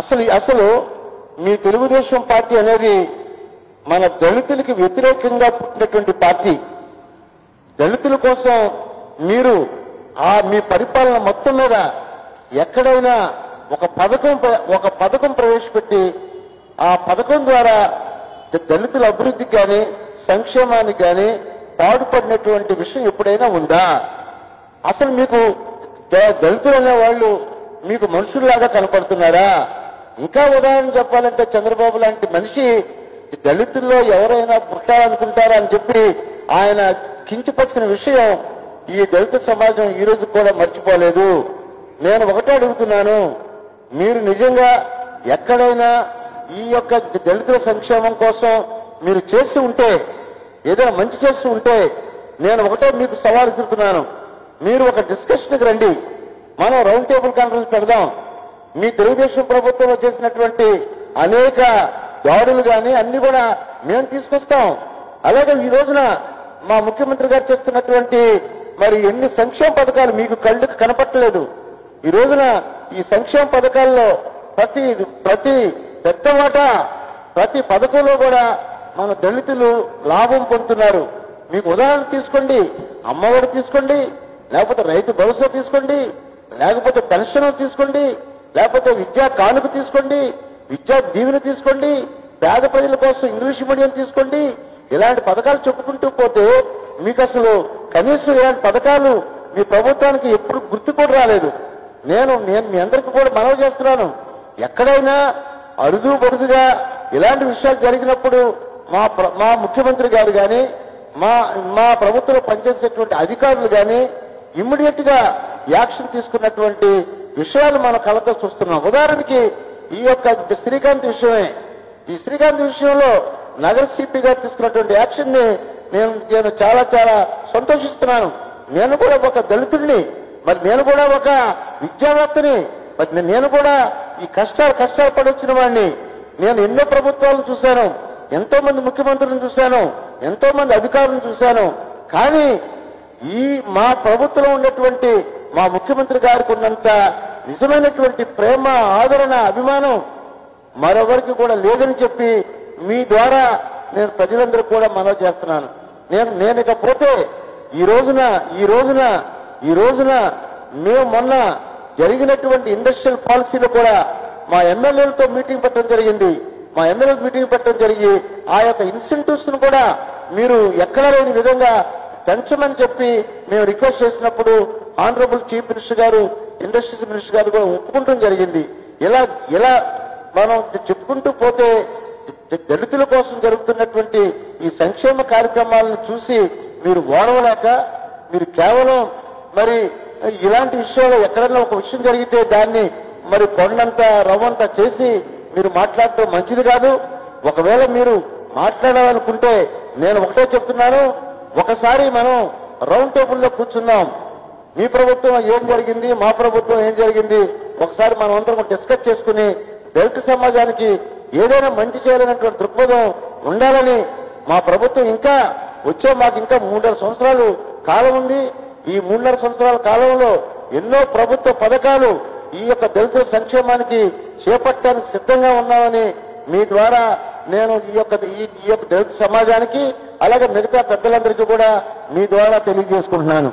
అసలు అసలు మీ తెలుగుదేశం పార్టీ అనేది మన దళితులకు వ్యతిరేకంగా పుట్టినటువంటి పార్టీ. దళితుల కోసం మీరు ఆ మీ పరిపాలన మొత్తం మీద ఎక్కడైనా ఒక పథకం ప్రవేశపెట్టి ఆ పథకం ద్వారా దళితుల అభివృద్ధికి గాని సంక్షేమానికి గాని పాటుపడినటువంటి విషయం ఎప్పుడైనా ఉందా? అసలు మీకు దళితులు అనే వాళ్ళు మీకు మనుషుల్లాగా కనపడుతున్నారా? ఇంకా ఉదాహరణ చెప్పాలంటే చంద్రబాబు లాంటి మనిషి దళితుల్లో ఎవరైనా పుట్టాలనుకుంటారా అని చెప్పి ఆయన కించపరిచిన విషయం ఈ దళిత సమాజం ఈ రోజు కూడా మర్చిపోలేదు. నేను ఒకటే అడుగుతున్నాను, మీరు నిజంగా ఎక్కడైనా ఈ యొక్క దళితుల సంక్షేమం కోసం మీరు చేసి ఉంటే, ఏదైనా మంచి చేసి ఉంటే, నేను ఒకటే మీకు సవాల్ ఇస్తున్నాను, మీరు ఒక డిస్కషన్కి రండి, మనం రౌండ్ టేబుల్ కాన్ఫరెన్స్ పెడదాం. మీ తెలుగుదేశం ప్రభుత్వంలో చేసినటువంటి అనేక దాడులు కానీ అన్ని కూడా మేము తీసుకొస్తాం. అలాగే ఈ రోజున మా ముఖ్యమంత్రి గారు చేస్తున్నటువంటి మరి ఎన్ని సంక్షేమ పథకాలు మీకు కళ్ళకు కనపట్టలేదు. ఈ రోజున ఈ సంక్షేమ పథకాల్లో ప్రతి పెద్ద మాట ప్రతి పథకంలో కూడా మన దళితులు లాభం పొందుతున్నారు. మీకు ఉదాహరణ తీసుకోండి, అమ్మఒడి తీసుకోండి, లేకపోతే రైతు భరోసా తీసుకోండి, లేకపోతే పెన్షన్ తీసుకోండి, లేకపోతే విద్యా కానుక తీసుకోండి, విద్యా దీవెన తీసుకోండి, పేద ప్రజల కోసం ఇంగ్లీష్ మీడియం తీసుకోండి. ఇలాంటి పథకాలు చెప్పుకుంటూ పోతే మీకు అసలు కనీసం ఇలాంటి పథకాలు మీ ప్రభుత్వానికి ఎప్పుడు గుర్తు కూడా రాలేదు. నేను మీ అందరికీ కూడా మనవి చేస్తున్నాను, ఎక్కడైనా అరుదు బరుదుగా ఇలాంటి విషయాలు జరిగినప్పుడు మా ముఖ్యమంత్రి గారు కానీ మా ప్రభుత్వంలో పనిచేసేటువంటి అధికారులు కానీ ఇమ్మీడియట్ గా యాక్షన్ తీసుకున్నటువంటి విషయాలు మన కళ్ళతో చూస్తున్నాం. ఉదాహరణకి ఈ యొక్క శ్రీకాంత్ విషయమే. ఈ శ్రీకాంత్ విషయంలో నగర సిపి గారు తీసుకున్నటువంటి యాక్షన్ ని నేను చాలా చాలా సంతోషిస్తున్నాను. నేను కూడా ఒక దళితుడిని, మరి నేను కూడా ఒక విద్యావేత్తని, మరి నేను కూడా ఈ కష్టాలు పడొచ్చిన వాడిని. నేను ఎన్నో ప్రభుత్వాలను చూశాను, ఎంతో మంది ముఖ్యమంత్రులను చూశాను, ఎంతో మంది అధికారులను చూశాను. కానీ ఈ మా ప్రభుత్వంలో ఉన్నటువంటి మా ముఖ్యమంత్రి గారికి ఉన్నంత నిజమైనటువంటి ప్రేమ, ఆదరణ, అభిమానం మరొకరికి కూడా లేదని చెప్పి మీ ద్వారా నేను ప్రజలందరూ కూడా మనవి చేస్తున్నాను. నేను ఇకపోతే ఈ రోజున మేము మొన్న జరిగినటువంటి ఇండస్ట్రియల్ పాలసీలో కూడా మా ఎమ్మెల్యేలతో మీటింగ్ పెట్టడం జరిగింది. మా ఎమ్మెల్యే మీటింగ్ పెట్టడం జరిగి ఆ యొక్క ఇన్సెంటివ్స్ ను కూడా మీరు ఎక్కడ లేని విధంగా పెంచమని చెప్పి మేము రిక్వెస్ట్ చేసినప్పుడు ఆనరబుల్ చీఫ్ మినిస్టర్ గారు, ఇండస్ట్రీస్ మినిస్టర్ గారు కూడా ఒప్పుకుంటూ జరిగింది. ఇలా మనం చెప్పుకుంటూ పోతే దళితుల కోసం జరుగుతున్నటువంటి ఈ సంక్షేమ కార్యక్రమాలను చూసి మీరు ఓడవలేక మీరు కేవలం మరి ఇలాంటి విషయాలు ఎక్కడైనా ఒక విషయం జరిగితే దాన్ని మరి కొండంత రవ్వంతా చేసి మీరు మాట్లాడటం మంచిది కాదు. ఒకవేళ మీరు మాట్లాడాలనుకుంటే నేను ఒకటే చెప్తున్నాను, ఒకసారి మనం రౌండ్ టేబుల్లో కూర్చున్నాం, మీ ప్రభుత్వం ఏం జరిగింది, మా ప్రభుత్వం ఏం జరిగింది, ఒకసారి మనం అందరం డిస్కస్ చేసుకుని దళిత సమాజానికి ఏదైనా మంచి చేయాలనేటువంటి దృక్పథం ఉండాలని. మా ప్రభుత్వం ఇంకా వచ్చే మాకు ఇంకా 3.5 సంవత్సరాలు కాలం ఉంది. ఈ 3.5 సంవత్సరాల కాలంలో ఎన్నో ప్రభుత్వ పథకాలు ఈ యొక్క దళితుల సంక్షేమానికి చేపట్టడానికి సిద్ధంగా ఉన్నామని మీ ద్వారా నేను ఈ యొక్క దళిత సమాజానికి అలాగే మిగతా పెద్దలందరికీ కూడా మీ ద్వారా తెలియజేసుకుంటున్నాను.